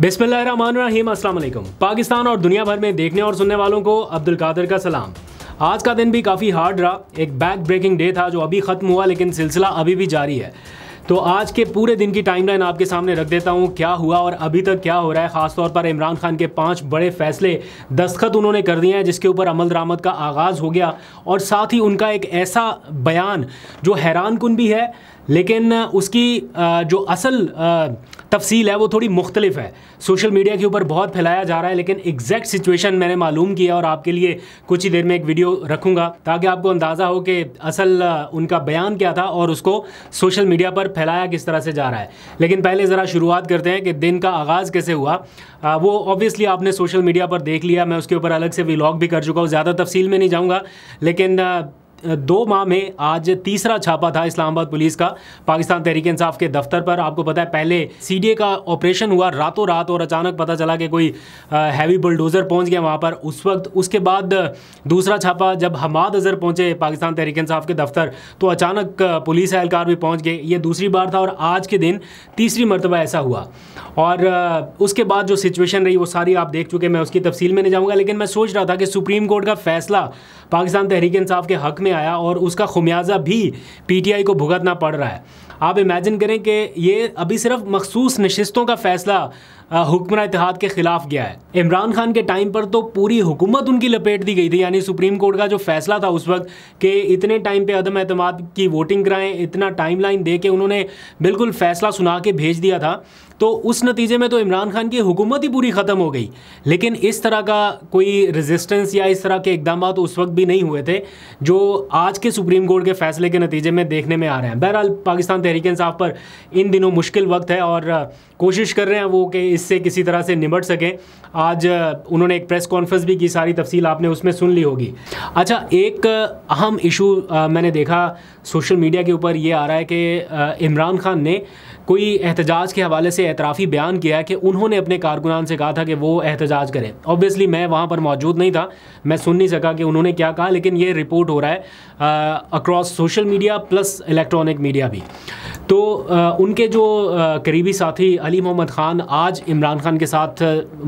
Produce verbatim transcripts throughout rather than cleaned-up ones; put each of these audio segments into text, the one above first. बिस्मिल्लाहिर्रहमानिर्रहीम, अस्सलाम वालेकुम। पाकिस्तान और दुनिया भर में देखने और सुनने वालों को अब्दुल कादिर का सलाम। आज का दिन भी काफ़ी हार्ड रहा, एक बैक ब्रेकिंग डे था जो अभी ख़त्म हुआ लेकिन सिलसिला अभी भी जारी है। तो आज के पूरे दिन की टाइमलाइन आपके सामने रख देता हूँ, क्या हुआ और अभी तक क्या हो रहा है। ख़ासतौर पर इमरान खान के पांच बड़े फैसले दस्तखत उन्होंने कर दिए हैं जिसके ऊपर अमल दरामद का आगाज़ हो गया, और साथ ही उनका एक ऐसा बयान जो हैरान कुन भी है लेकिन उसकी जो असल तफसील है वो थोड़ी मुख्तलिफ है। सोशल मीडिया के ऊपर बहुत फैलाया जा रहा है लेकिन एग्जैक्ट सिचुएशन मैंने मालूम किया और आपके लिए कुछ ही देर में एक वीडियो रखूँगा ताकि आपको अंदाज़ा हो कि असल उनका बयान क्या था और उसको सोशल मीडिया पर फैलाया किस तरह से जा रहा है। लेकिन पहले ज़रा शुरुआत करते हैं कि दिन का आगाज़ कैसे हुआ। आ, वो ऑब्वियसली आपने सोशल मीडिया पर देख लिया, मैं उसके ऊपर अलग से व्लॉग भी कर चुका हूँ, ज़्यादा तफसील में नहीं जाऊँगा। लेकिन आ, दो माह में आज तीसरा छापा था इस्लामाबाद पुलिस का पाकिस्तान तहरीक-ए-इंसाफ के दफ्तर पर। आपको पता है पहले सीडीए का ऑपरेशन हुआ रातों रात और अचानक पता चला कि कोई हैवी बुलडोज़र पहुंच गया वहां पर उस वक्त। उसके बाद दूसरा छापा जब हमाद अज़र पहुंचे पाकिस्तान तहरीक-ए-इंसाफ के दफ्तर तो अचानक पुलिस एहलकार भी पहुँच गए। ये दूसरी बार था और आज के दिन तीसरी मरतबा ऐसा हुआ। और उसके बाद जो सिचुएशन रही वो सारी आप देख चुके, मैं उसकी तफसील में नहीं जाऊँगा। लेकिन मैं सोच रहा था कि सुप्रीम कोर्ट का फैसला पाकिस्तान तहरीक-ए-इंसाफ के हक़ आया और उसका खुमियाजा भी पीटीआई को भुगतना पड़ रहा है। आप इमेजिन करें कि ये अभी सिर्फ मखसूस नशिस्तों का फैसला हुक्मरान इत्तेहाद के खिलाफ गया है। इमरान खान के टाइम पर तो पूरी हुकूमत उनकी लपेट दी गई थी, यानी सुप्रीम कोर्ट का जो फैसला था उस वक्त कि इतने टाइम पे अदम एतमाद की वोटिंग कराएं, इतना टाइम लाइन दे के उन्होंने बिल्कुल फैसला सुना के भेज दिया था। तो उस नतीजे में तो इमरान खान की हुकूमत ही पूरी ख़त्म हो गई। लेकिन इस तरह का कोई रेजिस्टेंस या इस तरह के इकदाम तो उस वक्त भी नहीं हुए थे जो आज के सुप्रीम कोर्ट के फैसले के नतीजे में देखने में आ रहे हैं। बहरहाल पाकिस्तान तहरीक-ए-इंसाफ पर इन दिनों मुश्किल वक्त है और कोशिश कर रहे हैं वो कि इससे किसी तरह से निपट सकें। आज उन्होंने एक प्रेस कॉन्फ्रेंस भी की, सारी तफसील आपने उसमें सुन ली होगी। अच्छा, एक अहम इशू मैंने देखा सोशल मीडिया के ऊपर ये आ रहा है कि इमरान खान ने कोई एहतजाज के हवाले से एतराफ़ी बयान किया कि उन्होंने अपने कारकुनान से कहा था कि वो एहतजाज करें। ऑब्वियसली मैं वहाँ पर मौजूद नहीं था, मैं सुन नहीं सका कि उन्होंने क्या कहा, लेकिन ये रिपोर्ट हो रहा है across social media plus electronic media भी। तो आ, उनके जो आ, करीबी साथी अली मोहम्मद ख़ान आज इमरान खान के साथ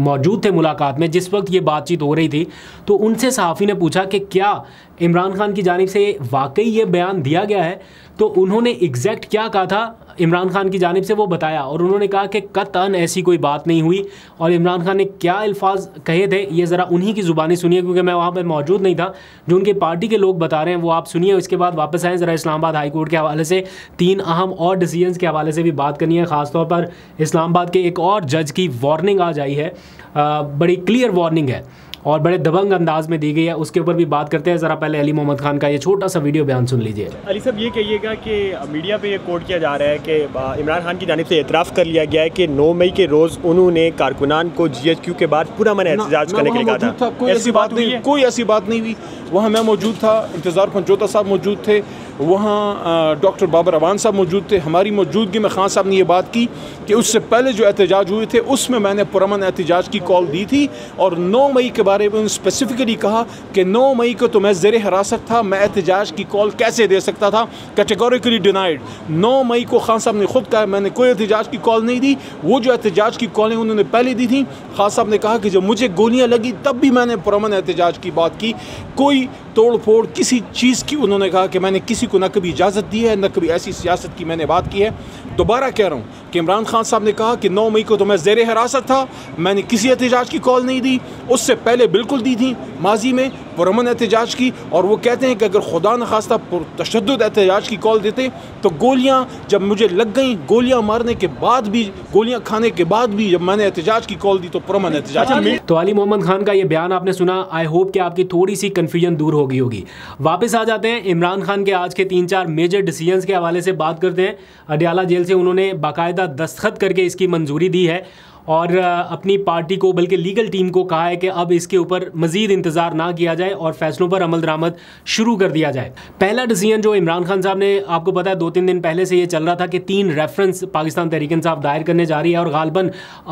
मौजूद थे मुलाकात में जिस वक्त ये बातचीत हो रही थी। तो उनसे सहाफ़ी ने पूछा कि क्या इमरान खान की जानिब से वाकई ये बयान दिया गया है, तो उन्होंने एग्जैक्ट क्या कहा था इमरान खान की जानिब से वो बताया और उन्होंने कहा कि कतअन ऐसी कोई बात नहीं हुई। और इमरान खान ने क्या अल्फाज कहे थे ये ज़रा उन्हीं की ज़ुबानी सुनिए, क्योंकि मैं वहाँ पर मौजूद नहीं था। जो उनके पार्टी के लोग बता रहे हैं वो आप सुनिए, उसके बाद वापस आएँ, ज़रा इस्लामाबाद हाई कोर्ट के हवाले से तीन अहम और डिसीजंस के हवाले से भी बात करनी है। ख़ासतौर पर इस्लामाबाद के एक और जज की वार्निंग आ जाई है, आ, बड़ी क्लियर वार्निंग है और बड़े दबंग अंदाज में दी गई है, उसके ऊपर भी बात करते हैं। ज़रा पहले अली मोहम्मद खान का ये छोटा सा वीडियो बयान सुन लीजिए। अली साहब, ये कहिएगा कि मीडिया पे ये कोट किया जा रहा है कि इमरान खान की जानिब से एतराफ़ कर लिया गया है कि नौ मई के रोज़ उन्होंने कारकुनान को जीएचक्यू के बाद पूरा मन एहतजाज करने के लिए कहा था, कोई ऐसी बात नहीं कोई ऐसी बात नहीं हुई। वहाँ मैं मौजूद था, इंतज़ार पंचोता साहब मौजूद थे, वहाँ डॉक्टर बाबर अवान साहब मौजूद थे। हमारी मौजूदगी में खान साहब ने ये बात की कि उससे पहले जो एहतजाज हुए थे उसमें मैंने पुरअमन एहतजाज की कॉल दी थी और नौ मई के बारे में स्पेसिफिकली कहा कि नौ मई को तो मैं ज़ेरे हिरासत था, मैं एहतजाज की कॉल कैसे दे सकता था, कैटेगोरिकली डिनाइड। नौ मई को खान साहब ने खुद कहा मैंने कोई एहतजाज की कॉल नहीं दी। वो जो एहतजाज की कॉलें उन्होंने पहले दी थी, खान साहब ने कहा कि जब मुझे गोलियाँ लगी तब भी मैंने पुरअमन एहतजाज की बात की, कोई तोड़ फोड़ किसी चीज़ की उन्होंने कहा कि मैंने किसी को ना कभी इजाज़त दी है ना कभी ऐसी सियासत की मैंने बात की है। दोबारा कह रहा हूँ कि इमरान खान साहब ने कहा कि नौ मई को तो मैं ज़ेरे हिरासत था, मैंने किसी एहतजाज की कॉल नहीं दी, उससे पहले बिल्कुल दी थी माजी में पुरअमन एहतजाज की। और वो कहते हैं कि अगर खुदा न खास्ता पुरतशद्दुद एहतजाज की कॉल देते तो गोलियाँ जब मुझे लग गई, गोलियाँ मारने के बाद भी, गोलियाँ खाने के बाद भी जब मैंने एहतजाज की कॉल दी तो पुरअमन एहतजाज। तो अली मोहम्मद खान का ये बयान आपने सुना, आई होप कि आपकी थोड़ी सी कन्फ्यूजन दूर हो गई होगी। वापस आ जाते हैं इमरान खान के आज के तीन चार मेजर डिसीजंस के हवाले से बात करते हैं। अडियाला जेल से उन्होंने बाकायदा दस्तखत करके इसकी मंजूरी दी है और अपनी पार्टी को बल्कि लीगल टीम को कहा है कि अब इसके ऊपर मज़ीद इंतज़ार ना किया जाए और फैसलों पर अमल दरामद शुरू कर दिया जाए। पहला डिसीजन जो इमरान खान साहब ने, आपको पता है दो तीन दिन पहले से ये चल रहा था कि तीन रेफरेंस पाकिस्तान तहरीक-ए-इंसाफ दायर करने जा रही है और गालबन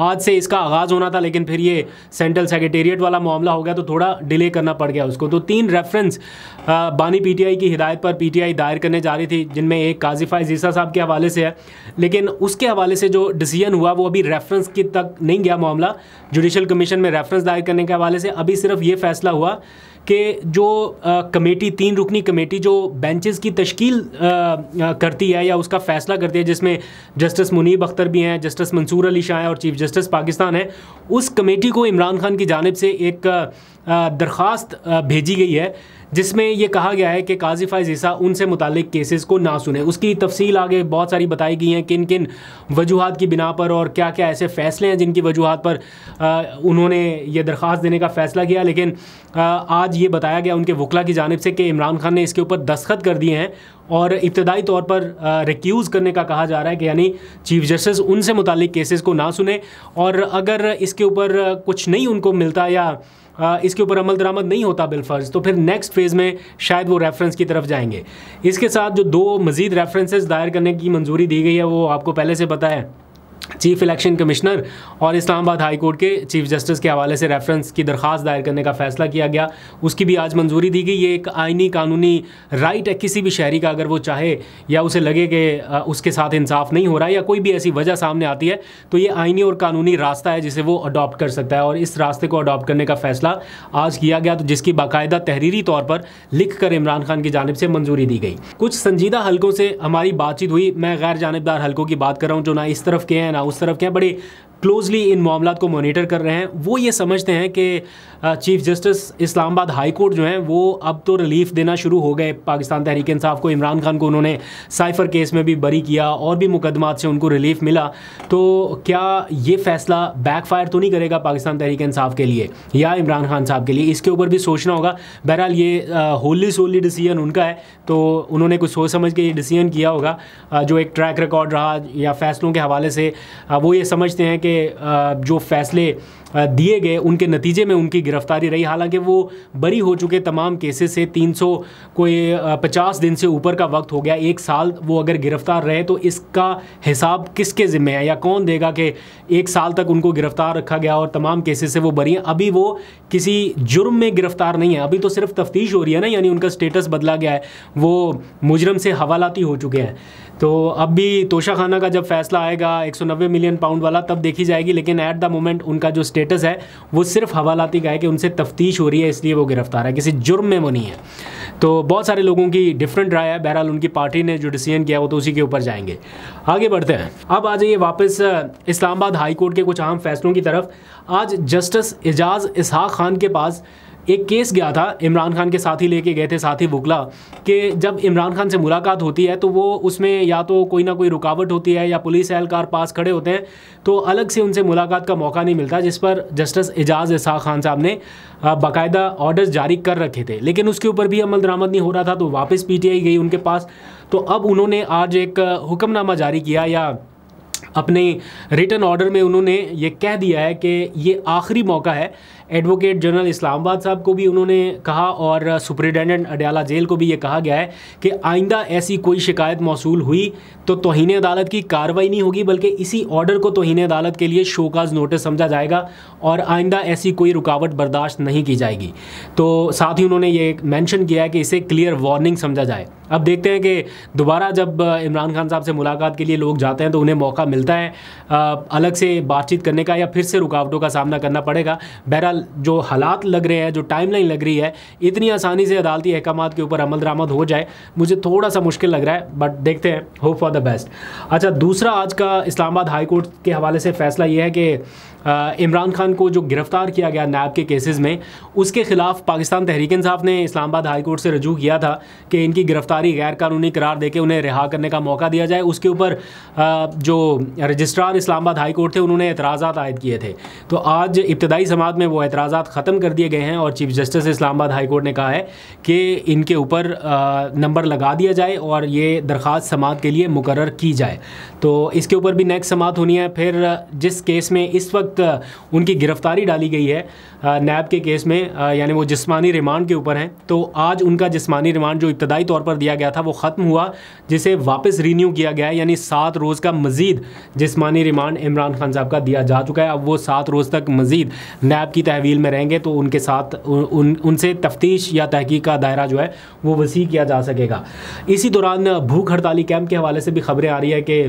आज से इसका आगाज़ होना था लेकिन फिर ये सेंट्रल सेक्रेटेरिएट वाला मामला हो गया तो थोड़ा डिले करना पड़ गया उसको। तो तीन रेफरेंस बानी पी टी आई की हिदायत पर पी टी आई दायर करने जा रही थी, जिनमें एक काज़ी फ़ाइज़ ईसा साहब के हवाले से है। लेकिन उसके हवाले से जो डिसीजन हुआ वो अभी रेफरेंस की तक तक नहीं गया मामला जुडिशल कमीशन में रेफरेंस दायर करने के हवाले से। अभी सिर्फ ये फैसला हुआ कि जो कमेटी, तीन रुकनी कमेटी जो बेंचेस की तश्कील करती है या उसका फ़ैसला करती है, जिसमें जस्टिस मुनीब अख्तर भी हैं, जस्टिस मंसूर अली शाह हैं और चीफ जस्टिस पाकिस्तान हैं, उस कमेटी को इमरान खान की जानिब से एक दरख्वास्त भेजी गई है जिसमें ये कहा गया है कि काजी फ़ाइज़ ईसा उनसे मुतालिक केसेस को ना सुने। उसकी तफसील आगे बहुत सारी बताई गई हैं, किन किन वजूहात की बिना पर और क्या क्या ऐसे फ़ैसले हैं जिनकी वजूहात पर आ, उन्होंने ये दरख्वास्त देने का फ़ैसला किया। लेकिन आ, आज ये बताया गया उनके वकला की जानिब से कि इमरान खान ने इसके ऊपर दस्तखत कर दिए हैं और इब्तदाई तौर पर रिक्यूज़ करने का कहा जा रहा है कि यानी चीफ जस्टिस उनसे मुतालिक केसेस को ना सुने और अगर इसके ऊपर कुछ नहीं उनको मिलता या इसके ऊपर अमल दरामद नहीं होता बिलफर्ज तो फिर नेक्स्ट फेज़ में शायद वो रेफरेंस की तरफ जाएंगे। इसके साथ जो दो मज़ीद रेफरेंसेस दायर करने की मंजूरी दी गई है वो आपको पहले से पता है, चीफ़ इलेक्शन कमिश्नर और इस्लामाबाद हाई कोर्ट के चीफ जस्टिस के हवाले से रेफरेंस की दरख्वास्त दायर करने का फ़ैसला किया गया, उसकी भी आज मंजूरी दी गई। ये एक आइनी कानूनी राइट है किसी भी शहरी का, अगर वो चाहे या उसे लगे कि उसके साथ इंसाफ नहीं हो रहा है या कोई भी ऐसी वजह सामने आती है तो ये आइनी और कानूनी रास्ता है जिसे वो अडॉप्ट कर सकता है और इस रास्ते को अडॉप्ट करने का फ़ैसला आज किया गया, तो जिसकी बाकायदा तहरीरी तौर पर लिख कर इमरान खान की जानिब से मंजूरी दी गई। कुछ संजीदा हलकों से हमारी बातचीत हुई, मैं गैर जानिबदार हलकों की बात कर रहा हूँ जो ना इस तरफ के हैं उस तरफ क्या बड़े क्लोजली इन मामलों को मॉनिटर कर रहे हैं। वो ये समझते हैं कि chief justice Islamabad high court जो हैं वो अब तो रिलीफ देना शुरू हो गए पाकिस्तान तहरीक इंसाफ को, इमरान खान को उन्होंने साइफर केस में भी बरी किया और भी मुकदमात से उनको रिलीफ मिला, तो क्या ये फैसला बैकफायर तो नहीं करेगा पाकिस्तान तहरीक इंसाफ के लिए या इमरान खान साहब के लिए, इसके ऊपर भी सोचना होगा। बहरहाल ये होली सोली डिसीजन उनका है तो उन्होंने कुछ सोच समझ के ये डिसीजन किया होगा। आ, जो एक ट्रैक रिकॉर्ड रहा या फैसलों के हवाले से आ, वो ये समझते हैं कि जो फैसले दिए गए उनके नतीजे में उनकी गिरफ्तारी रही, हालांकि वो बरी हो चुके तमाम केसेस से तीन सौ कोई पचास दिन से ऊपर का वक्त हो गया, एक साल वो अगर गिरफ्तार रहे तो इसका हिसाब किसके ज़िम्मे है या कौन देगा कि एक साल तक उनको गिरफ्तार रखा गया और तमाम केसेस से वो बरी हैं। अभी वो किसी जुर्म में गिरफ्तार नहीं है, अभी तो सिर्फ तफ्तीश हो रही है ना, यानी उनका स्टेटस बदला गया है, वो मुजरम से हवालाती हो चुके हैं। तो अब भी तोशाखाना का जब फैसला आएगा एक सौ नब्बे मिलियन पाउंड वाला तब देखी जाएगी, लेकिन एट द मोमेंट उनका जो स्टेटस है वो सिर्फ हवालाती का है कि उनसे तफ्तीश हो रही है इसलिए वो गिरफ्तार है, किसी जुर्म में वो नहीं है। तो बहुत सारे लोगों की डिफरेंट राय है, बहरहाल उनकी पार्टी ने जो डिसीजन किया वो तो उसी के ऊपर जाएंगे। आगे बढ़ते हैं, अब आ जाइए वापस इस्लामाबाद हाई कोर्ट के कुछ अहम फैसलों की तरफ। आज जस्टिस इजाज़ इसहाक खान के पास एक केस गया था, इमरान खान के साथी लेके गए थे साथी वकला, कि जब इमरान खान से मुलाकात होती है तो वो उसमें या तो कोई ना कोई रुकावट होती है या पुलिस एहलकार पास खड़े होते हैं तो अलग से उनसे मुलाकात का मौका नहीं मिलता, जिस पर जस्टिस इजाज़ इसहाक खान साहब ने बाकायदा ऑर्डर्स जारी कर रखे थे, लेकिन उसके ऊपर भी अमल दरामद नहीं हो रहा था तो वापस पी टी आई गई उनके पास। तो अब उन्होंने आज एक हुक्मनामा जारी किया या अपने रिटन ऑर्डर में उन्होंने ये कह दिया है कि ये आखिरी मौका है। एडवोकेट जनरल इस्लामाबाद साहब को भी उन्होंने कहा और सुपरिटेंडेंट अडियाला जेल को भी ये कहा गया है कि आइंदा ऐसी कोई शिकायत मौसूल हुई तो तौहीन अदालत की कार्रवाई नहीं होगी बल्कि इसी ऑर्डर को तौहीन अदालत के लिए शोकाज नोटिस समझा जाएगा और आइंदा ऐसी कोई रुकावट बर्दाश्त नहीं की जाएगी। तो साथ ही उन्होंने ये मैंशन किया है कि इसे क्लियर वार्निंग समझा जाए। अब देखते हैं कि दोबारा जब इमरान खान साहब से मुलाकात के लिए लोग जाते हैं तो उन्हें मौका मिलता है आ, अलग से बातचीत करने का या फिर से रुकावटों का सामना करना पड़ेगा। बहरहाल जो हालात लग रहे हैं, जो टाइमलाइन लग रही है, इतनी आसानी से अदालती अहकाम के ऊपर अमल दरामद हो जाए मुझे थोड़ा सा मुश्किल लग रहा है, बट देखते हैं, होप फॉर द बेस्ट। अच्छा, दूसरा आज का इस्लामाबाद हाई कोर्ट के हवाले से फैसला ये है कि इमरान खान को जो गिरफ़्तार किया गया नैब के केसेस में उसके ख़िलाफ़ पाकिस्तान तहरीक इंसाफ ने इस्लामाबाद हाई कोर्ट से रजू किया था कि इनकी गिरफ़्तारी गैर कानूनी करार देके उन्हें रिहा करने का मौका दिया जाए। उसके ऊपर जो रजिस्ट्रार इस्लामाबाद हाई कोर्ट थे उन्होंने एतराज़ात आयद किए थे, तो आज इब्तदाई समाअत में वो एतराज़ात ख़त्म कर दिए गए हैं और chief justice Islamabad high court ने कहा है कि इनके ऊपर नंबर लगा दिया जाए और ये दरख्वास्त समाअत के लिए मुकर्रर की जाए। तो इसके ऊपर भी नेक्स्ट समाअत होनी है, फिर जिस केस में इस वक्त उनकी गिरफ्तारी डाली गई है नैब के केस में, यानी वो जिस्मानी रिमांड के ऊपर हैं, तो आज उनका जिस्मानी रिमांड जो इब्तदाई तौर पर दिया गया था वो ख़त्म हुआ, जिसे वापस रीन्यू किया गया है, यानी सात रोज़ का मज़ीद जिस्मानी रिमांड इमरान खान साहब का दिया जा चुका है। अब वो सात रोज़ तक मज़ीद नैब की तहवील में रहेंगे, तो उनके साथ उन उनसे तफ्तीश या तहकीक का दायरा जो है वो वसी किया जा सकेगा। इसी दौरान भूख हड़ताली कैंप के हवाले से भी खबरें आ रही है कि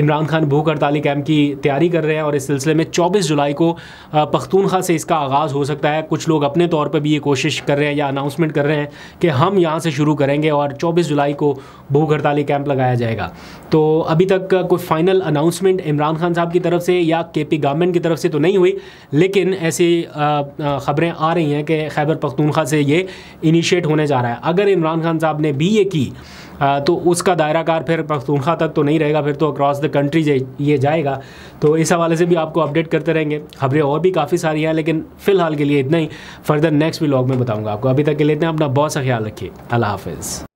इमरान खान भूख हड़ताली कैंप की तैयारी कर रहे हैं और इस सिलसिले में चौबीस जुलाई को पख्तूनख्वा से इसका आगाज़ हो सकता है। कुछ लोग अपने तौर पर भी ये कोशिश कर रहे हैं या अनाउंसमेंट कर रहे हैं कि हम यहाँ से शुरू करेंगे और चौबीस जुलाई को भूख हड़ताली कैंप लगाया जाएगा। तो अभी तक कोई फ़ाइनल अनाउंसमेंट इमरान खान साहब की तरफ से या के पी गवर्नमेंट की तरफ से तो नहीं हुई, लेकिन ऐसी ख़बरें आ रही हैं कि खैबर पख्तूनख्वा से ये इनिशिएट होने जा रहा है। अगर इमरान खान साहब ने भी ये की तो उसका दायरा कार फिर पख्तूनख्वा तक तो नहीं रहेगा, फिर तो अक्रॉस द कंट्री ये जाएगा। तो इस हवाले से भी आपको अपडेट करते रहेंगे। खबरें और भी काफ़ी सारी हैं, लेकिन फ़िलहाल के लिए इतना ही। फर्दर नेक्स्ट व्लॉग में बताऊँगा आपको। अभी तक के लिए इतना, अपना बहुत सा ख्याल रखिए। अल्लाह हाफिज़।